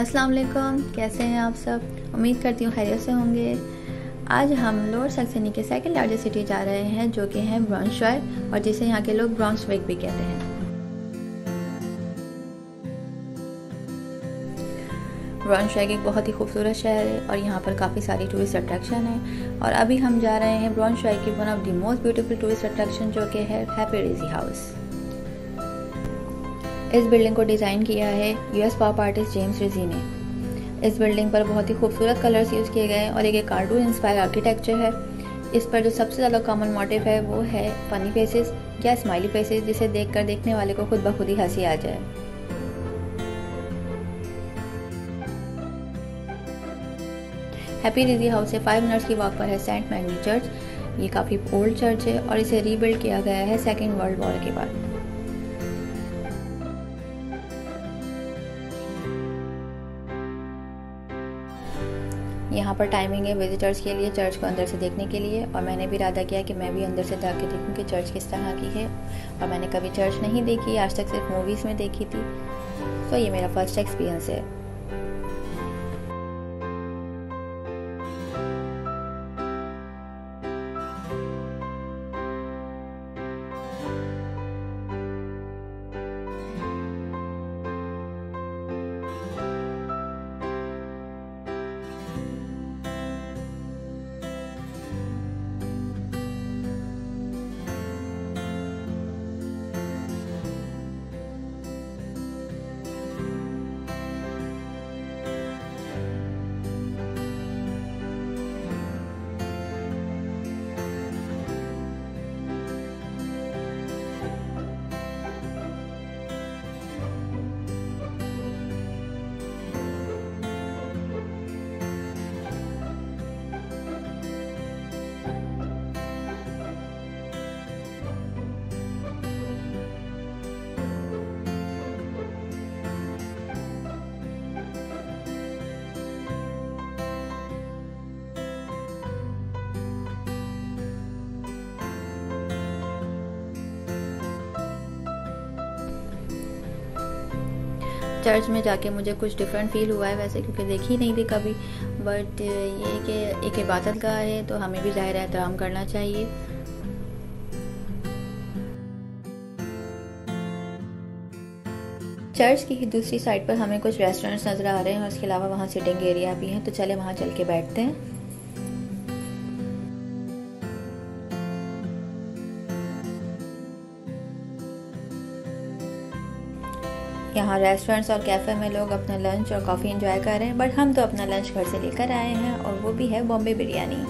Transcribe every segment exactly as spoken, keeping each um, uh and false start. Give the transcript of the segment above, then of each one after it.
अस्सलाम वालेकुम, कैसे हैं आप सब। उम्मीद करती हूँ खैरियत से होंगे। आज हम लोअर सैक्सनी के सेकंड लार्जेस्ट सिटी जा रहे हैं जो कि है ब्राउनश्वाइग, और जिसे यहाँ के लोग ब्राउनश्वाइग भी कहते हैं। ब्राउनश्वाइग एक बहुत ही खूबसूरत शहर है और यहाँ पर काफ़ी सारी टूरिस्ट अट्रैक्शन है। और अभी हम जा रहे हैं ब्राउनश्वाइग की one of the most beautiful tourist attraction जो कि है हैप्पी रिज़ी हाउस। इस बिल्डिंग को डिज़ाइन किया है US pop artist James Rizzi ने। इस बिल्डिंग पर बहुत ही खूबसूरत कलर्स यूज़ किए गए हैं और एक कार्टून इंस्पायर आर्किटेक्चर है। इस पर जो सबसे ज़्यादा कॉमन मोटिव है वो है फनी फेसेस या स्माइली फेसेस, जिसे देखकर देखने वाले को खुद ब खुद ही हंसी आ जाए। हैप्पी रिज़ी हाउस से फाइव मिनट्स की वॉक पर है सेंट मार्टिन चर्च। ये काफ़ी ओल्ड चर्च है और इसे रीबिल्ड किया गया है सेकेंड वर्ल्ड वॉर के बाद। यहाँ पर टाइमिंग है विजिटर्स के लिए चर्च को अंदर से देखने के लिए, और मैंने भी इरादा किया कि मैं भी अंदर से जाके देखूँ कि चर्च किस तरह की है। और मैंने कभी चर्च नहीं देखी, आज तक सिर्फ मूवीज़ में देखी थी, तो ये मेरा फर्स्ट एक्सपीरियंस है। चर्च में जाके मुझे कुछ डिफरेंट फील हुआ है वैसे, क्योंकि देखी नहीं थी कभी, बट ये कि एक इबादत गाह है तो हमें भी ज़ाहिर एहतराम करना चाहिए। चर्च की ही दूसरी साइड पर हमें कुछ रेस्टोरेंट्स नज़र आ रहे हैं और इसके अलावा वहाँ सिटिंग एरिया भी हैं, तो चले वहाँ चल के बैठते हैं। यहाँ रेस्टोरेंट्स और कैफ़े में लोग अपना लंच और कॉफ़ी एंजॉय कर रहे हैं, बट हम तो अपना लंच घर से लेकर आए हैं और वो भी है बॉम्बे बिरयानी।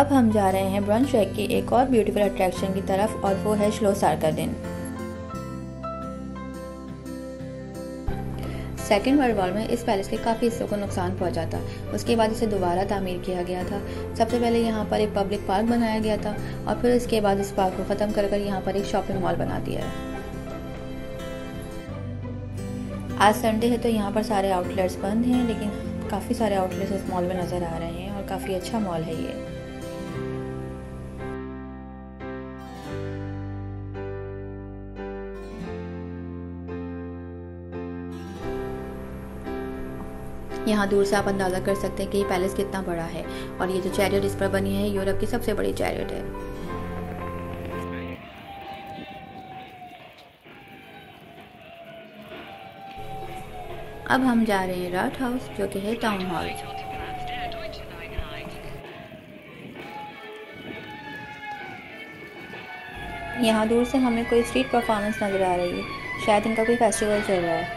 अब हम जा रहे हैं ब्राउनश्वाइग की एक और ब्यूटीफुल अट्रैक्शन की तरफ, और वो है Schloss Arkaden. Second world war में इस पैलेस के काफ़ी हिस्सों को नुकसान पहुंचा था। उसके बाद इसे दोबारा तामीर किया गया था। सबसे पहले यहाँ पर एक पब्लिक पार्क बनाया गया था और फिर इसके बाद इस पार्क को ख़त्म कर कर यहाँ पर एक शॉपिंग मॉल बना दिया है। आज संडे है तो यहाँ पर सारे आउटलेट्स बंद हैं, लेकिन काफ़ी सारे आउटलेट्स इस मॉल में नज़र आ रहे हैं और काफ़ी अच्छा मॉल है ये। यहाँ दूर से आप अंदाज़ा कर सकते हैं कि ये पैलेस कितना बड़ा है, और ये जो चैरियट इस पर बनी है यूरोप की सबसे बड़ी चैरियट है। अब हम जा रहे हैं राट हाउस जो कि है टाउन हॉल। यहाँ दूर से हमें कोई स्ट्रीट परफॉर्मेंस नजर आ रही है, शायद इनका कोई फेस्टिवल चल रहा है।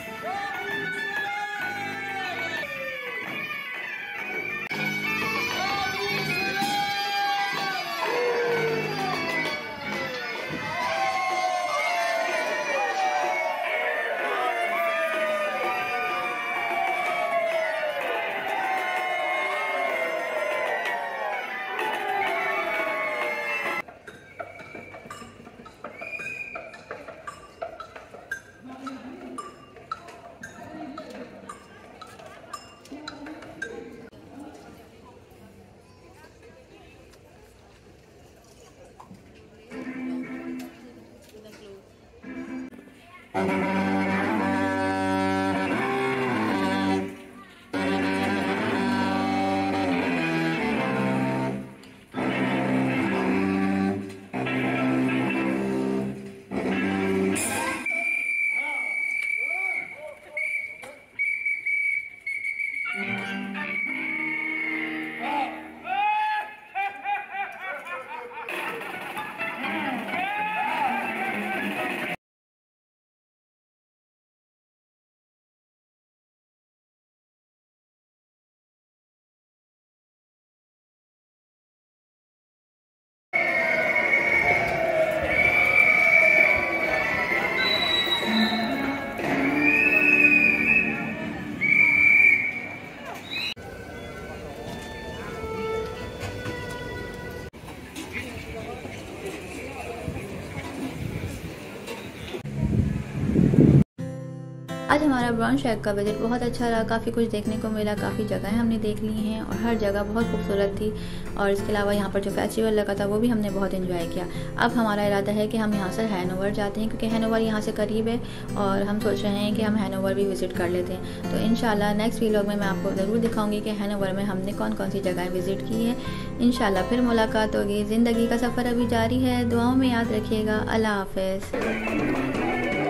आज हमारा ब्राउनशैग का विजिट बहुत अच्छा रहा, काफ़ी कुछ देखने को मिला, काफ़ी जगहें हमने देख ली हैं और हर जगह बहुत खूबसूरत थी। और इसके अलावा यहाँ पर जो फेस्टिवल लगा था वो भी हमने बहुत इन्जॉय किया। अब हमारा इरादा है कि हम यहाँ से हैनोवर जाते हैं क्योंकि हैनोवर यहाँ से करीब है और हम सोच रहे हैं कि हम हैनोवर भी विज़िट कर लेते हैं। तो इंशाल्लाह नेक्स्ट व्लॉग में मैं आपको ज़रूर दिखाऊंगी कि हैनोवर में हमने कौन कौन सी जगह विज़िट की है। इंशाल्लाह फिर मुलाकात होगी। ज़िंदगी का सफ़र अभी जारी है, दुआओं में याद रखिएगा। अल्लाह हाफ़िज़।